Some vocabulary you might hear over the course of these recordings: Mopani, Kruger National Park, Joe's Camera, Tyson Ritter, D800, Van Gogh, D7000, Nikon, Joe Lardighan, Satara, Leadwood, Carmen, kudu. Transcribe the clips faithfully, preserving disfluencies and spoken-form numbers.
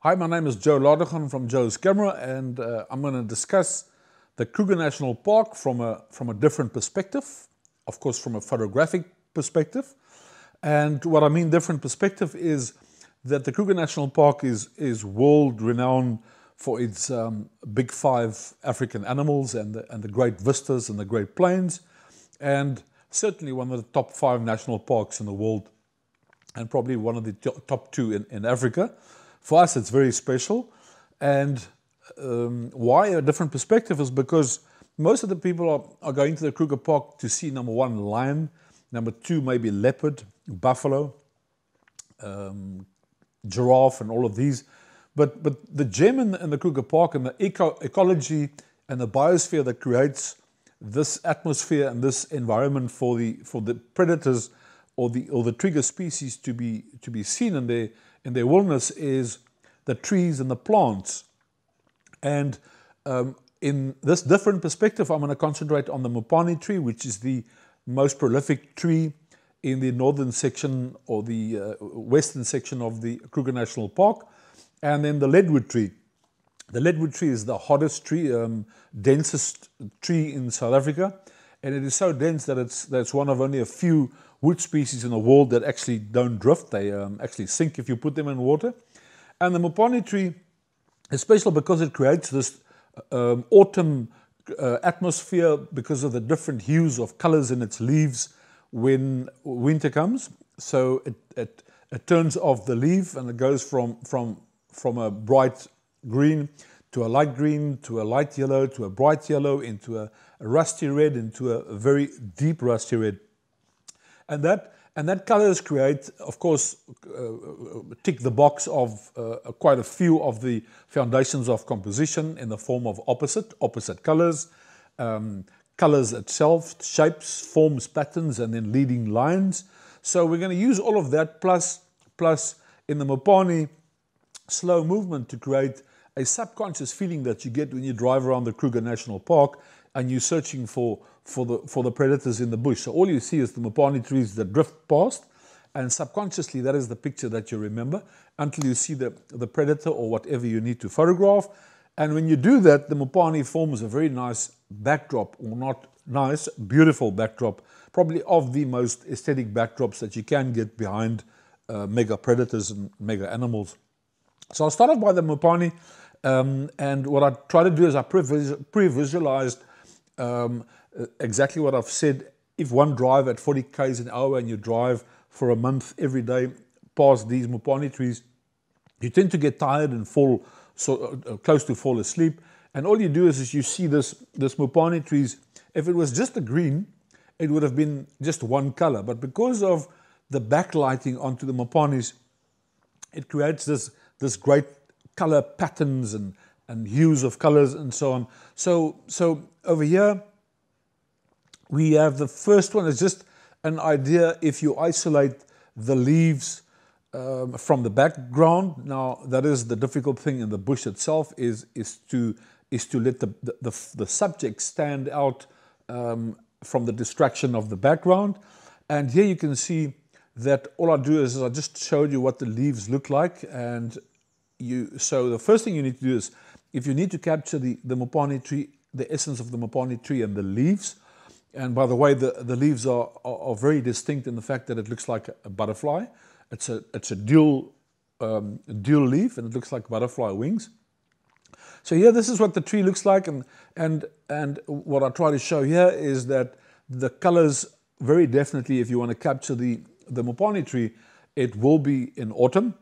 Hi, my name is Joe Lardighan from Joe's Camera, and uh, I'm going to discuss the Kruger National Park from a, from a different perspective, of course from a photographic perspective. And what I mean different perspective is that the Kruger National Park is, is world-renowned for its um, big five African animals and the, and the great vistas and the great plains, and certainly one of the top five national parks in the world, and probably one of the top two in, in Africa. For us, it's very special. And um, why a different perspective is because most of the people are, are going to the Kruger Park to see, number one, lion, number two, maybe leopard, buffalo, um, giraffe, and all of these. But, but the gem in, in the Kruger Park and the eco ecology and the biosphere that creates this atmosphere and this environment for the, for the predators or the, or the trigger species to be, to be seen in their, in their wilderness is the trees and the plants. And um, in this different perspective, I'm going to concentrate on the Mopani tree, which is the most prolific tree in the northern section or the uh, western section of the Kruger National Park. And then the Leadwood tree. The Leadwood tree is the hottest tree, um, densest tree in South Africa. And it is so dense that it's, that it's one of only a few wood species in the world that actually don't drift. They um, actually sink if you put them in water. And the Mopani tree is special because it creates this um, autumn uh, atmosphere because of the different hues of colors in its leaves when winter comes. So it, it, it turns off the leaf and it goes from, from, from a bright green to a light green, to a light yellow, to a bright yellow, into a, a rusty red, into a, a very deep rusty red. And that, and that colors create, of course, uh, tick the box of uh, quite a few of the foundations of composition in the form of opposite, opposite colors, um, colors itself, shapes, forms, patterns, and then leading lines. So we're going to use all of that plus, plus in the Mopani slow movement to create a subconscious feeling that you get when you drive around the Kruger National Park and you're searching for, for, the, for the predators in the bush. So all you see is the Mopani trees that drift past, and subconsciously that is the picture that you remember until you see the, the predator or whatever you need to photograph. And when you do that, the Mopani forms a very nice backdrop, or not nice, beautiful backdrop, probably of the most aesthetic backdrops that you can get behind uh, mega predators and mega animals. So I'll start off by the Mopani. Um, and what I try to do is I pre-visualized um, exactly what I've said. If one drive at forty K's an hour and you drive for a month every day past these Mopani trees, you tend to get tired and fall so, uh, close to fall asleep. And all you do is, is you see this, this Mopani trees. If it was just a green, it would have been just one color. But because of the backlighting onto the Mopanis, it creates this, this great color patterns and, and hues of colors and so on. So, so over here, we have the first one is just an idea if you isolate the leaves um, from the background. Now, that is the difficult thing in the bush itself is, is, to, is to let the, the, the, the subject stand out um, from the distraction of the background. And here you can see that all I do is, is I just showed you what the leaves look like. And you, so the first thing you need to do is, if you need to capture the, the Mopani tree, the essence of the Mopani tree and the leaves, and by the way, the, the leaves are, are, are very distinct in the fact that it looks like a butterfly. It's a, it's a dual, um, dual leaf, and it looks like butterfly wings. So here, this is what the tree looks like, and, and, and what I try to show here is that the colors, very definitely, if you want to capture the, the Mopani tree, it will be in autumn,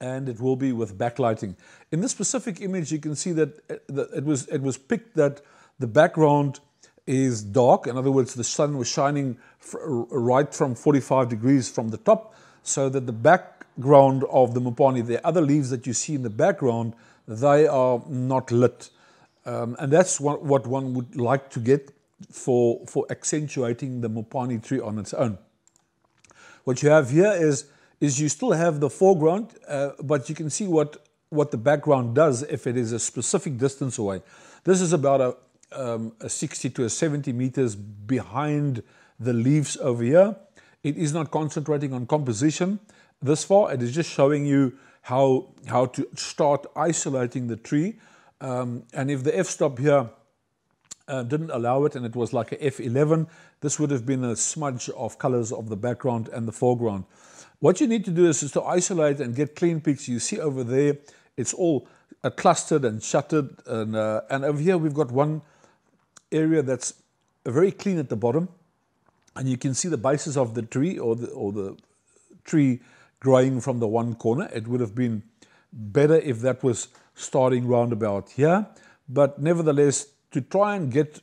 and it will be with backlighting. In this specific image, you can see that it was, it was picked that the background is dark. In other words, the sun was shining right from forty-five degrees from the top, so that the background of the Mopani, the other leaves that you see in the background, they are not lit. Um, and that's what, what one would like to get for, for accentuating the Mopani tree on its own. What you have here is is you still have the foreground, uh, but you can see what, what the background does if it is a specific distance away. This is about a, um, a sixty to a seventy meters behind the leaves over here. It is not concentrating on composition this far. It is just showing you how, how to start isolating the tree. Um, and if the f-stop here uh, didn't allow it and it was like a f eleven, this would have been a smudge of colors of the background and the foreground. What you need to do is, is to isolate and get clean pics. You see over there, it's all uh, clustered and shuttered. And, uh, and over here, we've got one area that's very clean at the bottom. And you can see the bases of the tree or the, or the tree growing from the one corner. It would have been better if that was starting round about here. But nevertheless, to try and get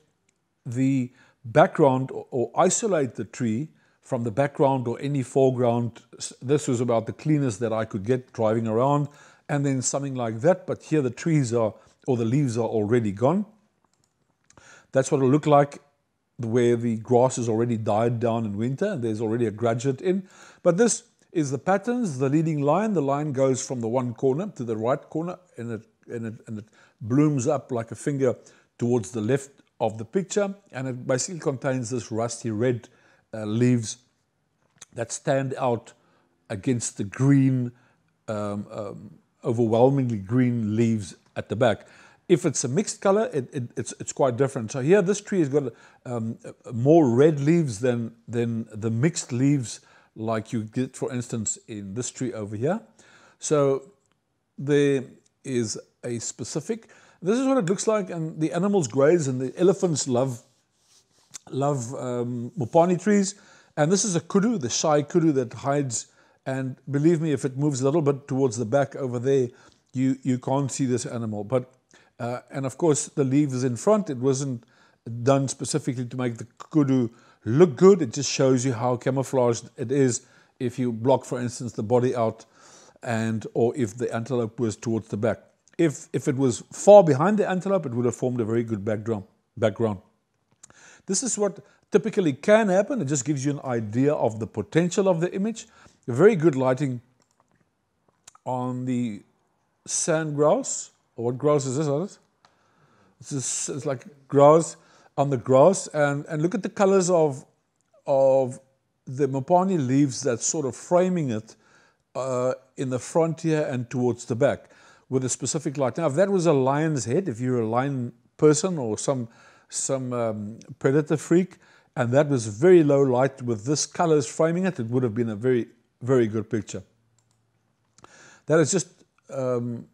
the background or, or isolate the tree from the background or any foreground, this was about the cleanest that I could get driving around. And then something like that. But here the trees are, or the leaves are already gone. That's what it'll look like, where the grass is already died down in winter and there's already a graduate in. But this is the patterns, the leading line. The line goes from the one corner to the right corner, and it, and it, and it blooms up like a finger towards the left of the picture, and it basically contains this rusty red uh, leaves that stand out against the green, um, um, overwhelmingly green leaves at the back. If it's a mixed color, it, it, it's, it's quite different. So here this tree has got um, more red leaves than, than the mixed leaves like you get, for instance, in this tree over here. So there is a specific. This is what it looks like, and the animals graze, and the elephants love, love um, Mopani trees. And this is a kudu, the shy kudu that hides. And believe me, if it moves a little bit towards the back over there, you, you can't see this animal. But Uh, and of course, the leaves in front, it wasn't done specifically to make the kudu look good. It just shows you how camouflaged it is if you block, for instance, the body out, and or if the antelope was towards the back. If, if it was far behind the antelope, it would have formed a very good background. background. This is what typically can happen. It just gives you an idea of the potential of the image. Very good lighting on the sand grass. What grass is this, Alice? It's, just, it's like grass on the grass. And, and look at the colors of, of the Mopani leaves that's sort of framing it uh, in the front here and towards the back with a specific light. Now, if that was a lion's head, if you're a lion person or some, some um, predator freak, and that was very low light with this colors framing it, it would have been a very, very good picture. That is just... Um,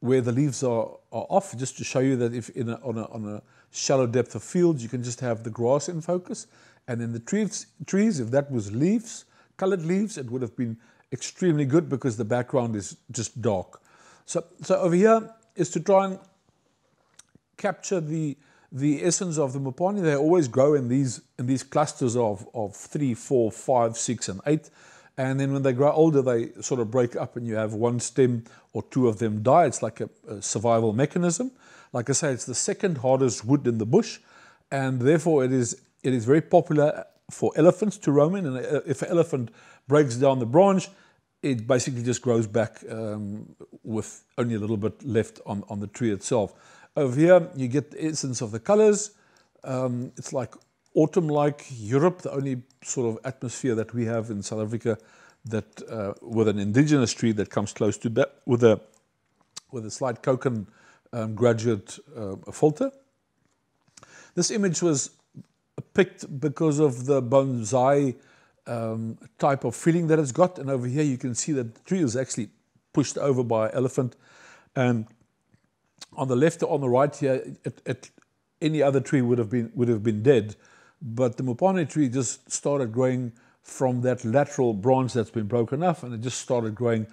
where the leaves are, are off, just to show you that if in a, on, a, on a shallow depth of field, you can just have the grass in focus. And then the trees, trees, if that was leaves, colored leaves, it would have been extremely good because the background is just dark. So, so over here is to try and capture the, the essence of the Mopani. They always grow in these, in these clusters of, of three, four, five, six, and eight. And then when they grow older, they sort of break up and you have one stem or two of them die. It's like a, a survival mechanism. Like I say, it's the second hardest wood in the bush. And therefore, it is, it is very popular for elephants to roam in. And if an elephant breaks down the branch, it basically just grows back um, with only a little bit left on, on the tree itself. Over here, you get the essence of the colors. Um, it's like... autumn-like Europe, the only sort of atmosphere that we have in South Africa, that uh, with an indigenous tree that comes close to that, with a with a slight Koken um, graduate uh, filter. This image was picked because of the bonsai um, type of feeling that it's got, and over here you can see that the tree is actually pushed over by an elephant, and on the left or on the right here, it, it any other tree would have been would have been dead, but the Mopani tree just started growing from that lateral branch that's been broken off, and it just started growing,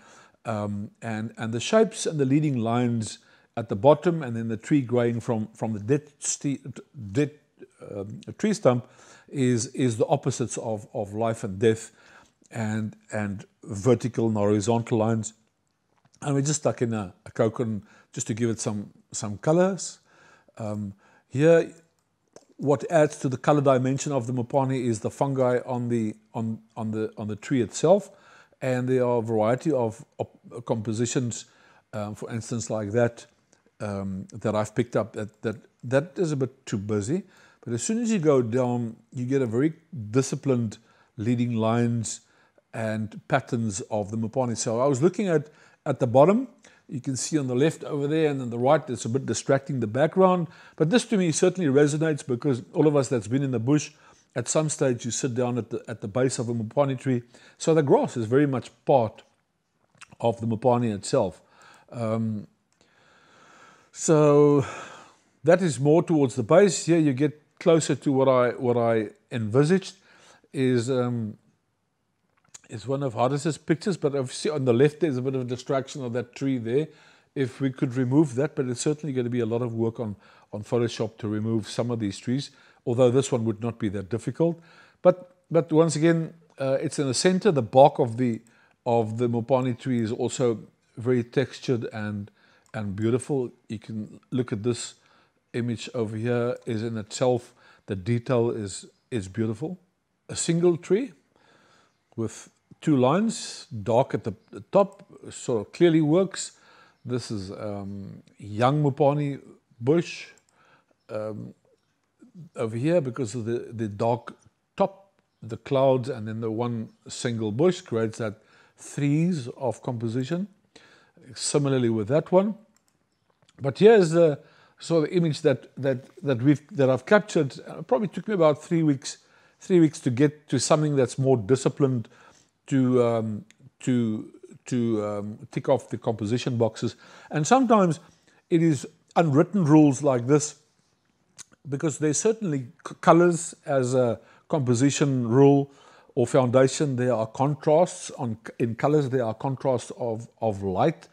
um, and and the shapes and the leading lines at the bottom, and then the tree growing from from the dead, dead um, tree stump is is the opposites of of life and death, and and vertical and horizontal lines, and we're just stuck in a, a coconut just to give it some some colors. Um, Here, what adds to the color dimension of the Mopani is the fungi on the on on the on the tree itself, and there are a variety of compositions, um, for instance, like that um, that I've picked up. That that that is a bit too busy, but as soon as you go down, you get a very disciplined leading lines and patterns of the Mopani. So I was looking at at the bottom. You can see on the left over there and on the right, it's a bit distracting, the background. But this to me certainly resonates, because all of us that's been in the bush, at some stage you sit down at the, at the base of a Mopani tree. So the grass is very much part of the Mopani itself. Um, so that is more towards the base. Here you get closer to what I, what I envisaged is... Um, It's one of Hardis's pictures, but obviously on the left there's a bit of a distraction of that tree there. If we could remove that, but it's certainly going to be a lot of work on, on Photoshop to remove some of these trees, although this one would not be that difficult. But but once again, uh, it's in the center. The bark of the of the Mopani tree is also very textured and, and beautiful. You can look at this image over here, is in itself, the detail is, is beautiful. A single tree with two lines, dark at the top, sort of clearly works. This is um, young Mopani bush um, over here because of the, the dark top, the clouds, and then the one single bush creates that threes of composition. Similarly with that one. But here's the sort of image that that that we've that I've captured. It probably took me about three weeks. Three weeks to get to something that's more disciplined to um, to to um, tick off the composition boxes. And sometimes it is unwritten rules like this, because there's certainly colors as a composition rule or foundation. There are contrasts on in colors. There are contrasts of of light.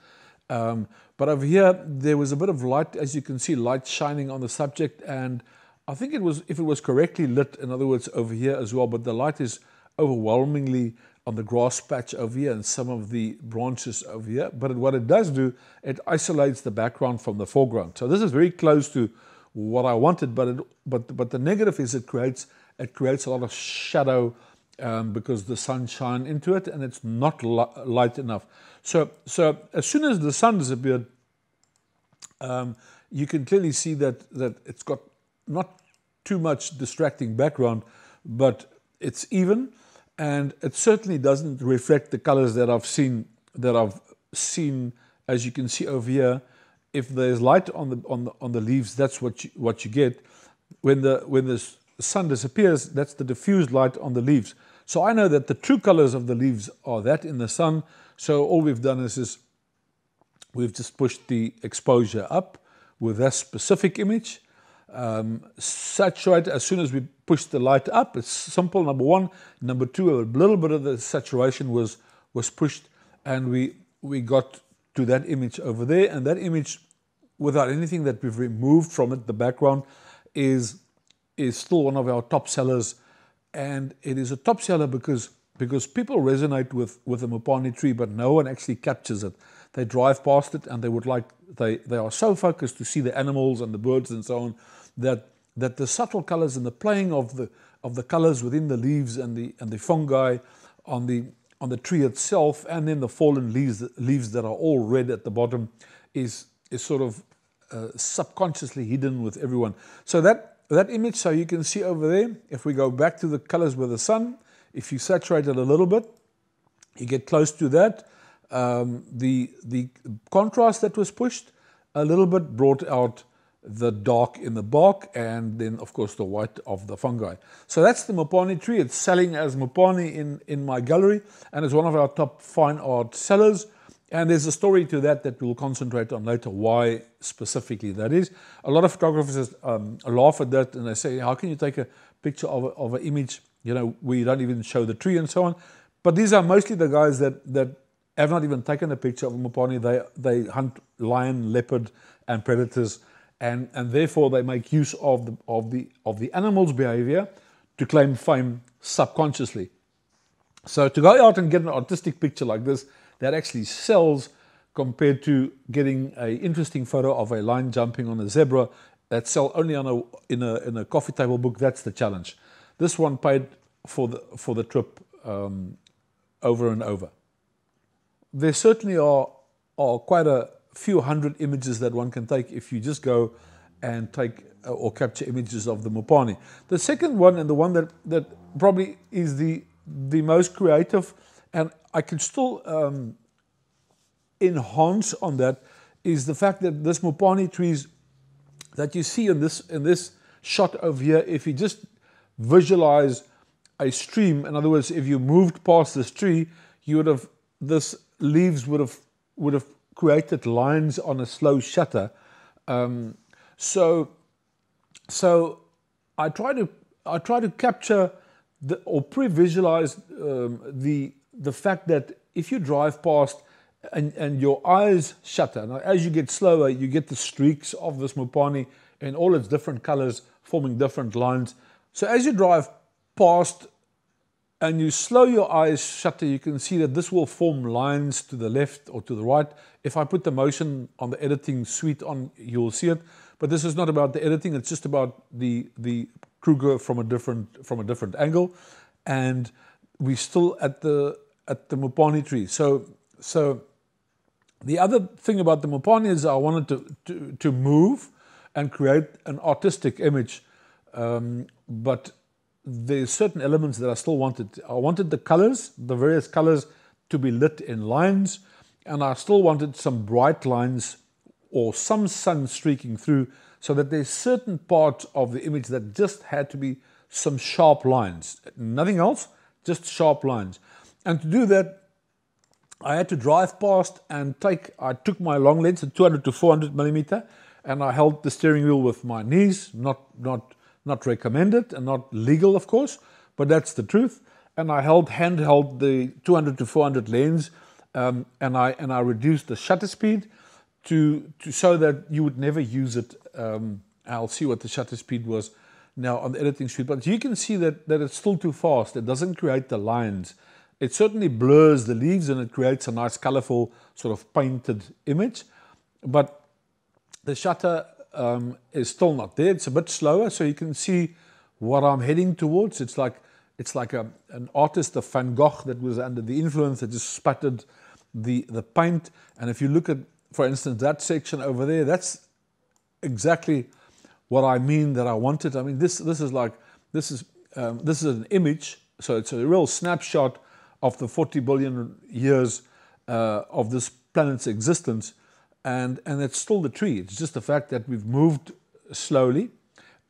Um, but over here there was a bit of light, as you can see, light shining on the subject, and I think it was, if it was correctly lit, in other words, over here as well, but the light is overwhelmingly on the grass patch over here and some of the branches over here. But what it does do, it isolates the background from the foreground. So this is very close to what I wanted, but it, but but the negative is it creates it creates a lot of shadow um, because the sun shines into it and it's not light enough. So so as soon as the sun disappeared, um, you can clearly see that that it's got not too much distracting background, but it's even, and it certainly doesn't reflect the colors that I've seen that I've seen as you can see over here. If there's light on the on the, on the leaves, that's what you, what you get. When the when the sun disappears, that's the diffused light on the leaves. So I know that the true colors of the leaves are that in the sun. So all we've done is, is we've just pushed the exposure up with that specific image. Um, saturate, as soon as we push the light up, it's simple, number one. Number two, a little bit of the saturation was was pushed, and we we got to that image over there. And that image, without anything that we've removed from it, the background, is is still one of our top sellers. And it is a top seller because because people resonate with with a Mopani tree, but no one actually captures it. They drive past it and they would like, they, they are so focused to see the animals and the birds and so on, that that the subtle colors and the playing of the of the colors within the leaves and the and the fungi on the on the tree itself, and then the fallen leaves leaves that are all red at the bottom, is is sort of uh, subconsciously hidden with everyone. So that that image, so you can see over there, if we go back to the colors with the sun, if you saturate it a little bit, you get close to that. Um, the the contrast that was pushed a little bit brought out the dark in the bark, and then of course the white of the fungi. So that's the Mopani tree. It's selling as Mopani in, in my gallery, and it's one of our top fine art sellers. And there's a story to that that we'll concentrate on later, why specifically that is. A lot of photographers um, laugh at that and they say, how can you take a picture of, a, of an image, you know, where you don't even show the tree and so on. But these are mostly the guys that that have not even taken a picture of Mopani. They, they hunt lion, leopard, and predators, and, and therefore they make use of the, of, the, of the animal's behavior to claim fame subconsciously. So to go out and get an artistic picture like this, that actually sells compared to getting an interesting photo of a lion jumping on a zebra, that sells only on a, in, a, in a coffee table book. That's the challenge. This one paid for the, for the trip um, over and over. There certainly are, are quite a few hundred images that one can take if you just go and take or capture images of the Mopani. The second one, and the one that, that probably is the, the most creative, and I can still um, enhance on that is the fact that this Mopani trees that you see in this, in this shot over here, if you just visualize a stream, in other words, if you moved past this tree, you would have, this leaves would have, would have created lines on a slow shutter. Um, so, so I try to, I try to capture the, or pre-visualize um, the, the fact that if you drive past and, and your eyes shutter, now as you get slower, you get the streaks of this Mopani in all its different colors forming different lines. So as you drive past and you slow your eyes shutter, you can see that this will form lines to the left or to the right. If I put the motion on the editing suite on, you'll see it. But this is not about the editing, it's just about the, the Kruger from a different, from a different angle. And we're still at the, at the Mopani tree. So, so the other thing about the Mopani is I wanted to, to, to move and create an artistic image. Um, but there's certain elements that I still wanted. I wanted the colors, the various colors to be lit in lines, and I still wanted some bright lines or some sun streaking through, so that there's certain parts of the image that just had to be some sharp lines. Nothing else, just sharp lines. And to do that, I had to drive past and take, I took my long lens at two hundred to four hundred millimeter, and I held the steering wheel with my knees, not, not, not recommended and not legal, of course, but that's the truth. And I held, handheld the two hundred to four hundred lens, um, and I and I reduced the shutter speed to, to so that you would never use it. Um, I'll see what the shutter speed was now on the editing suite, but you can see that that it's still too fast. It doesn't create the lines. It certainly blurs the leaves and it creates a nice, colorful sort of painted image, but the shutter um, is still not there. It's a bit slower, so you can see what I'm heading towards. It's like, it's like a, an artist, a Van Gogh, that was under the influence that just spattered the, the paint. And if you look at, for instance, that section over there, that's exactly what I mean that I wanted. I mean, this, this is like, this is, um, this is an image, so it's a real snapshot of the forty billion years uh, of this planet's existence. And, and it's still the tree. It's just the fact that we've moved slowly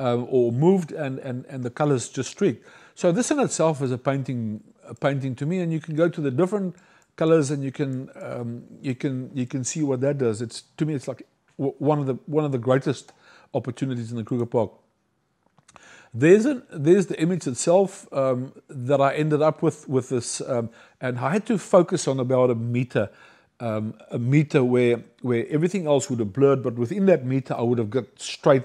uh, or moved and, and, and the colors just streak. So this in itself is a painting, a painting to me, and you can go to the different colors and you can, um, you can, you can see what that does. It's, to me, it's like one of the, one of the greatest opportunities in the Kruger Park. There's, an, there's the image itself um, that I ended up with, with this, um, and I had to focus on about a meter. Um, a meter where, where everything else would have blurred, but within that meter I would have got straight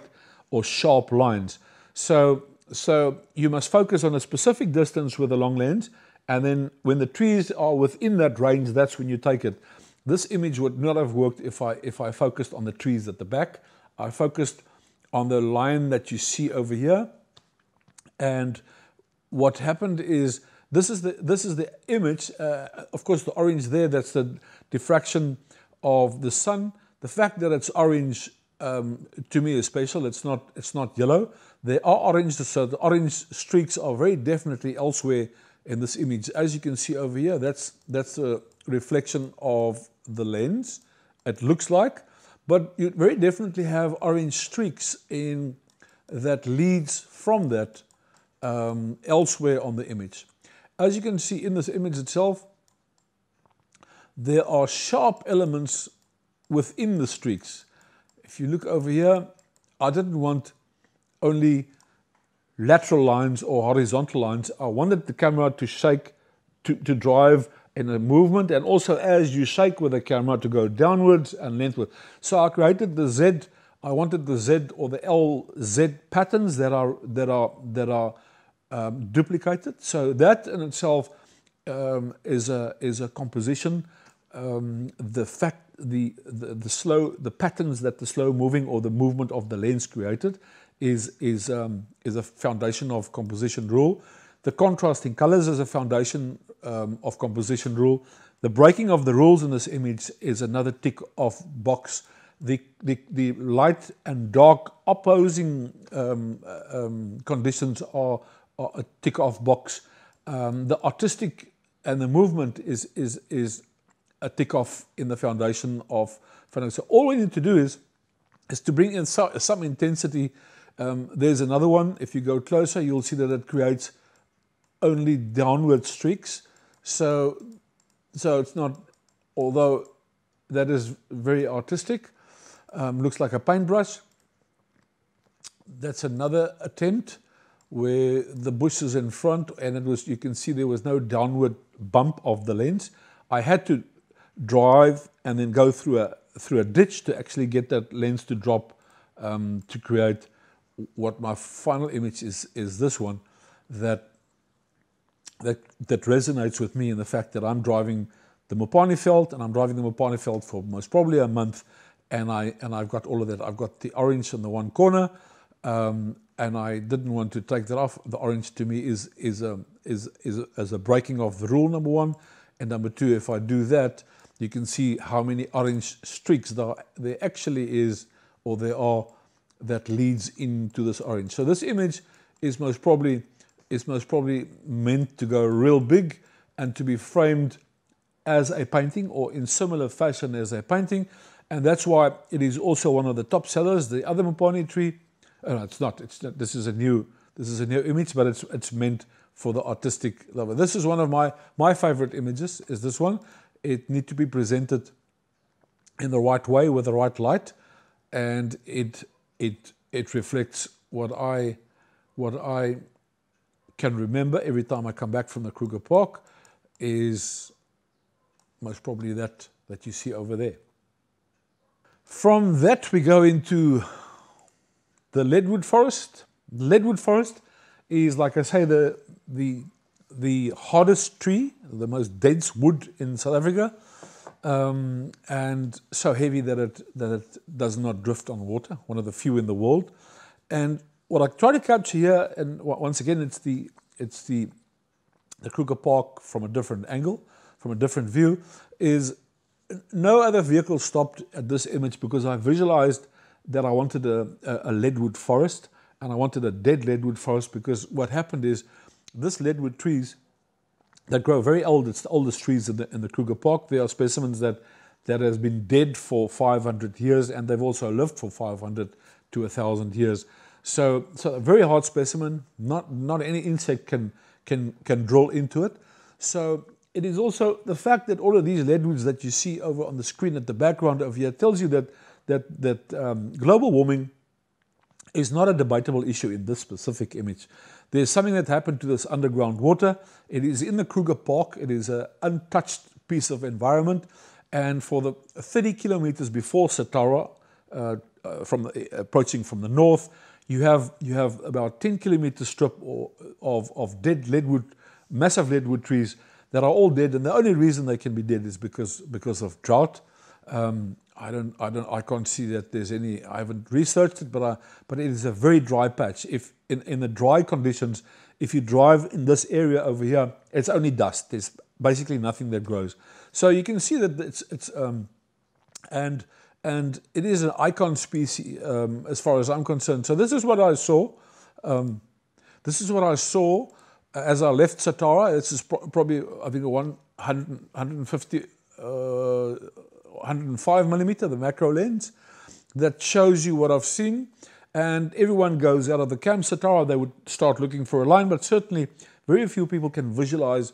or sharp lines. So, so you must focus on a specific distance with a long lens, and then when the trees are within that range, that's when you take it. This image would not have worked if I, if I focused on the trees at the back. I focused on the line that you see over here, and what happened is, This is the, this is the image, uh, of course the orange there, that's the diffraction of the sun. The fact that it's orange um, to me is special. It's not, it's not yellow. They are orange, so the orange streaks are very definitely elsewhere in this image. As you can see over here, that's, that's a reflection of the lens, it looks like. But you very definitely have orange streaks in that leads from that um, elsewhere on the image. As you can see in this image itself, there are sharp elements within the streaks. If you look over here, I didn't want only lateral lines or horizontal lines. I wanted the camera to shake, to, to drive in a movement, and also as you shake with the camera to go downwards and lengthward. So I created the Z, I wanted the Z or the L Z patterns that are, that are, that are Um, duplicated. So that in itself um, is a is a composition. Um, the fact the, the the slow the patterns that the slow moving or the movement of the lens created is is um, is a foundation of composition rule. The contrasting colors is a foundation um, of composition rule. The breaking of the rules in this image is another tick of box. The, the, the light and dark opposing um, um, conditions are a tick-off box. Um, the artistic and the movement is, is, is, a tick off in the foundation of photo. So all we need to do is, is to bring in so, some intensity. Um, there's another one. If you go closer, you'll see that it creates only downward streaks. So, so it's not, although that is very artistic, um, looks like a paintbrush. That's another attempt where the bush is in front, and it was, you can see there was no downward bump of the lens. I had to drive and then go through a through a ditch to actually get that lens to drop, um, to create what my final image is, is this one that that that resonates with me in the fact that I'm driving the Mopani felt, and I'm driving the Mopani felt for most probably a month, and I and I've got all of that. I've got the orange in the one corner, um, and I didn't want to take that off. The orange to me is is a, is is a, as a breaking of the rule, number one, and number two. If I do that, you can see how many orange streaks there there actually is, or there are, that leads into this orange. So this image is most probably is most probably meant to go real big and to be framed as a painting, or in similar fashion as a painting, and that's why it is also one of the top sellers. The other Mopani tree, oh no, it's not. It's not, this is a new this is a new image, but it's it's meant for the artistic lover. This is one of my my favorite images. Is this one? It needs to be presented in the right way with the right light, and it it it reflects what I what I can remember every time I come back from the Kruger Park is. Most probably that that you see over there. From that we go into the Leadwood forest. Leadwood forest is, like I say, the the the hardest tree, the most dense wood in South Africa, um, and so heavy that it that it does not drift on water. One of the few in the world. And what I try to capture here, and once again, it's the it's the the Kruger Park from a different angle. From a different view, is no other vehicle stopped at this image because I visualized that I wanted a, a leadwood forest, and I wanted a dead leadwood forest because what happened is this leadwood trees that grow very old, it's the oldest trees in the, in the Kruger Park. They are specimens that, that has been dead for five hundred years, and they've also lived for five hundred to a thousand years. So, so a very hard specimen, not, not any insect can, can, can drill into it. So it is also the fact that all of these leadwoods that you see over on the screen at the background over here tells you that that that um, global warming is not a debatable issue in this specific image. There's something that happened to this underground water. It is in the Kruger Park. It is an untouched piece of environment, and for the thirty kilometers before Satara, uh, uh, from the, uh, approaching from the north, you have you have about ten kilometer strip or, of of dead leadwood, massive leadwood trees. That are all dead, and the only reason they can be dead is because because of drought. Um, I don't, I don't, I can't see that there's any. I haven't researched it, but I, but it is a very dry patch. If in in the dry conditions, if you drive in this area over here, it's only dust. There's basically nothing that grows. So you can see that it's it's um, and and it is an icon species um, as far as I'm concerned. So this is what I saw. Um, this is what I saw. As I left Satara, this is pro probably, I think, a one hundred fifty, uh, one hundred five millimeter, the macro lens, that shows you what I've seen. And everyone goes out of the camp. Satara, they would start looking for a line, but certainly very few people can visualize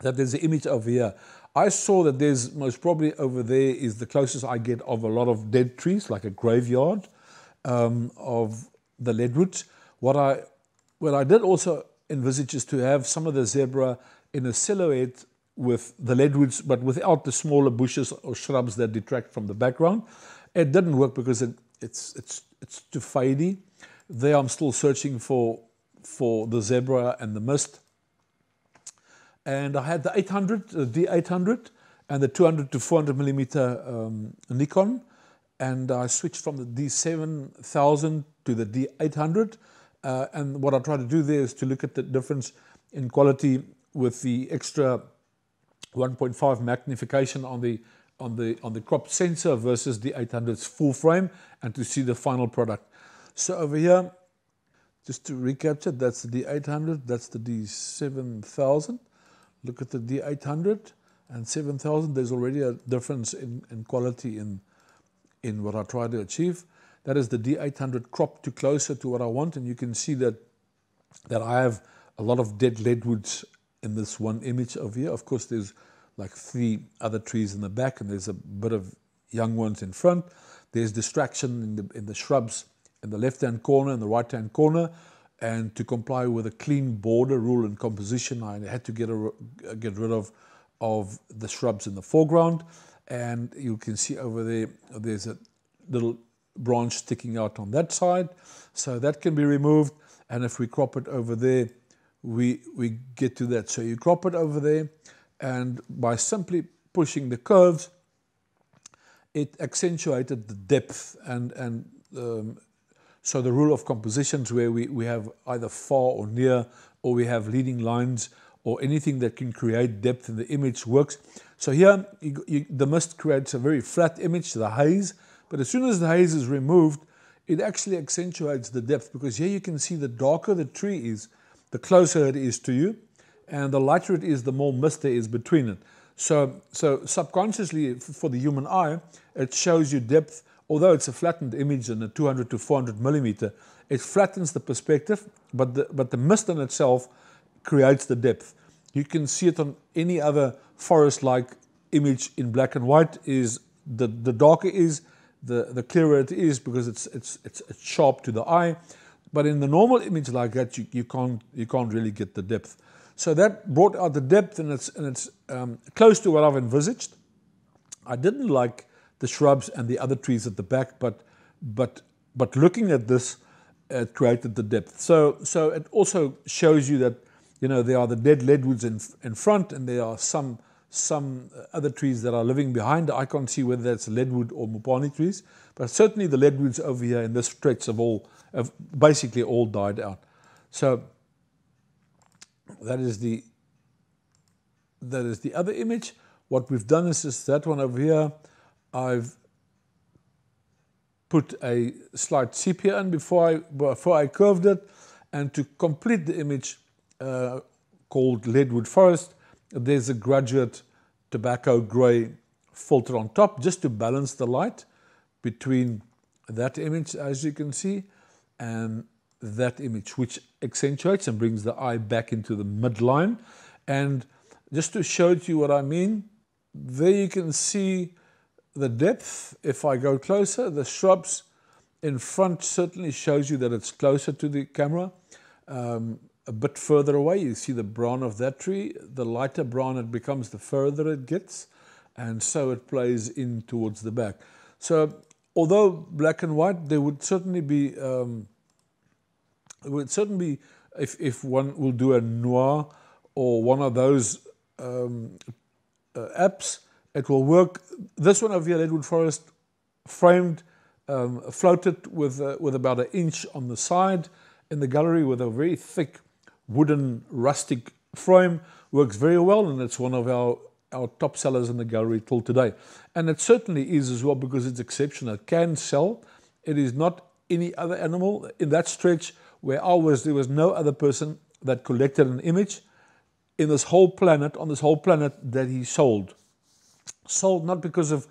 that there's an image over here. I saw that there's most probably over there is the closest I get of a lot of dead trees, like a graveyard um, of the leadwoods. What I, what I did also envisages to have some of the zebra in a silhouette with the leadwoods, but without the smaller bushes or shrubs that detract from the background. It didn't work because it, it's it's it's too fadey. There, I'm still searching for for the zebra and the mist. And I had the eight hundred, the D eight hundred, and the two hundred to four hundred millimeter um, Nikon, and I switched from the D seven thousand to the D eight hundred. Uh, and what I try to do there is to look at the difference in quality with the extra one point five magnification on the on the on the crop sensor versus the eight hundred's full frame, and to see the final product. So over here, just to recapture, that's the D eight hundred, that's the D seven thousand. Look at the D eight hundred, and seven thousand, there's already a difference in, in quality in, in what I try to achieve. That is the D eight hundred crop to closer to what I want, and you can see that, that I have a lot of dead leadwoods in this one image over here. Of course, there's like three other trees in the back, and there's a bit of young ones in front. There's distraction in the, in the shrubs in the left-hand corner and the right-hand corner, and to comply with a clean border rule and composition, I had to get, a, get rid of, of the shrubs in the foreground. And you can see over there, there's a little branch sticking out on that side, so that can be removed. And if we crop it over there, we, we get to that. So you crop it over there, and by simply pushing the curves, it accentuated the depth. And, and um, so the rule of compositions, where we, we have either far or near, or we have leading lines, or anything that can create depth in the image works. So here, you, you, the mist creates a very flat image, the haze. But as soon as the haze is removed, it actually accentuates the depth, because here you can see the darker the tree is, the closer it is to you, and the lighter it is, the more mist there is between it. So, so subconsciously, for the human eye, it shows you depth. Although it's a flattened image in a two hundred to four hundred millimeter, it flattens the perspective, but the, but the mist in itself creates the depth. You can see it on any other forest-like image in black and white. Is the, the darker is, The, the clearer it is, because it's, it's, it's, it's sharp to the eye. But in the normal image like that, you, you, can't, you can't really get the depth. So that brought out the depth, and it's, and it's um, close to what I've envisaged. I didn't like the shrubs and the other trees at the back, but, but, but looking at this, it created the depth. So, so it also shows you that, you know, there are the dead leadwoods in, in front, and there are some some other trees that are living behind. I can't see whether that's leadwood or Mopani trees, but certainly the leadwoods over here in this stretch have all, have basically all died out. So that is the, that is the other image. What we've done is just that one over here. I've put a slight sepia in before I, before I curved it, and to complete the image uh, called Leadwood Forest, there's a graduate tobacco grey filter on top, just to balance the light between that image, as you can see, and that image, which accentuates and brings the eye back into the midline. And just to show to you what I mean, there you can see the depth. If I go closer, the shrubs in front certainly shows you that it's closer to the camera. Um, A bit further away, you see the brown of that tree. The lighter brown it becomes, the further it gets, and so it plays in towards the back. So, although black and white, there would certainly be, um, it would certainly be, if, if one will do a noir or one of those um, uh, apps, it will work. This one over here, Leadwood Forest, framed, um, floated with uh, with about an inch on the side in the gallery, with a very thick wooden rustic frame, works very well, and it's one of our, our top sellers in the gallery till today. And it certainly is as well, because it's exceptional. It can sell. It is not any other animal. In that stretch where I was, there was no other person that collected an image in this whole planet, on this whole planet, that he sold. Sold not because of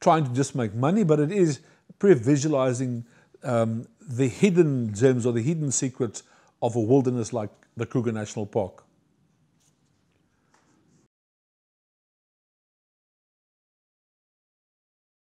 trying to just make money, but it is pre-visualizing um, the hidden gems or the hidden secrets of a wilderness like the Kruger National Park.